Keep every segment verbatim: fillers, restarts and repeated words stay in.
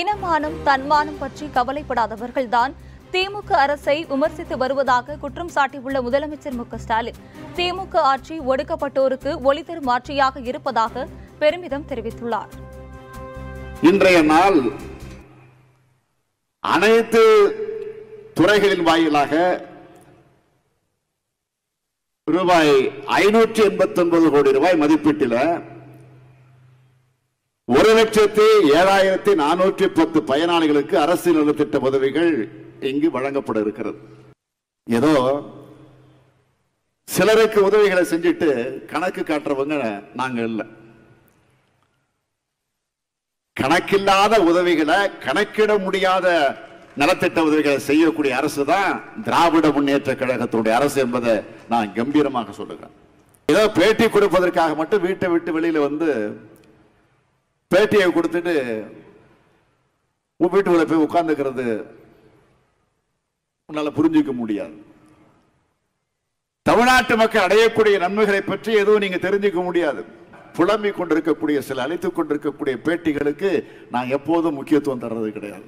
இனமானம் தன்மானம் பற்றி கவலைப்படாதவர்கள்தான் திமுக அரசை விமர்சித்து வருவதாக குற்றம் சாட்டியுள்ள முதலமைச்சர் மு க ஸ்டாலின் திமுக ஆட்சி ஒடுக்கப்பட்டோருக்கு ஒளிதரும் ஆட்சியாக இருப்பதாக பெருமிதம் தெரிவித்துள்ளார். இன்றைய நாள் அனைத்து துறைகளின் வாயிலாக ரூபாய் ஐநூற்றி எண்பத்தி ஒன்பது கோடி ரூபாய் மதிப்பீட்டில் ஒரு லட்சத்தி ஏழாயிரத்தி நானூற்றி பத்து பயனாளிகளுக்கு அரசு நலத்திட்ட உதவிகள் இங்கு வழங்கப்பட இருக்கிறது. ஏதோ சிலருக்கு உதவிகளை செஞ்சுட்டு கணக்கு காட்டுறவங்க நாங்கள் இல்லை. கணக்கில்லாத உதவிகளை, கணக்கிட முடியாத நலத்திட்ட உதவிகளை செய்யக்கூடிய அரசு தான் திராவிட முன்னேற்றக் கழகத்தினுடைய அரசு என்பதை நான் கம்பீரமாக சொல்லுகிறேன். ஏதோ பேட்டி கொடுப்பதற்காக மட்டும் வீட்டை விட்டு வெளியில வந்து பேட்டியை கொடுத்துட்டு வீட்டுக்குள்ள போய் உட்கார்ந்துக்கிறது உன்னால புரிஞ்சிக்க முடியாது. தமிழ்நாட்டு மக்கள் அடையக்கூடிய நன்மைகளை பற்றி எதுவும் நீங்க தெரிஞ்சிக்க முடியாது. புலம்பிக் கொண்டிருக்கக்கூடிய சில அழைத்துக் கொண்டிருக்கக்கூடிய பேட்டிகளுக்கு நான் எப்போதும் முக்கியத்துவம் தர்றது கிடையாது.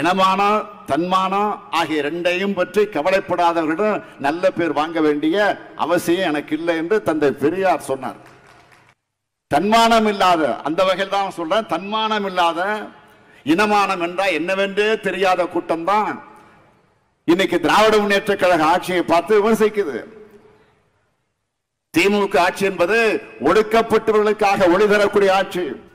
இனமான தன்மானம் ஆகிய இரண்டையும் பற்றி கவலைப்படாதவர்களிடம் நல்ல பேர் வாங்க வேண்டிய அவசியம் எனக்கு இல்லை என்று தந்தை பெரியார் சொன்னார். தன்மானம் இல்லாத, அந்த வகையில் தான் சொல்றேன், தன்மானம் இல்லாத இனமானம் என்றால் என்னவென்றே தெரியாத கூட்டம் தான் இன்னைக்கு திராவிட முன்னேற்ற கழக ஆட்சியை பார்த்து விமர்சிக்குது. திமுக ஆட்சி என்பது ஒடுக்கப்பட்டவர்களுக்காக ஒளி தரக்கூடிய ஆட்சி.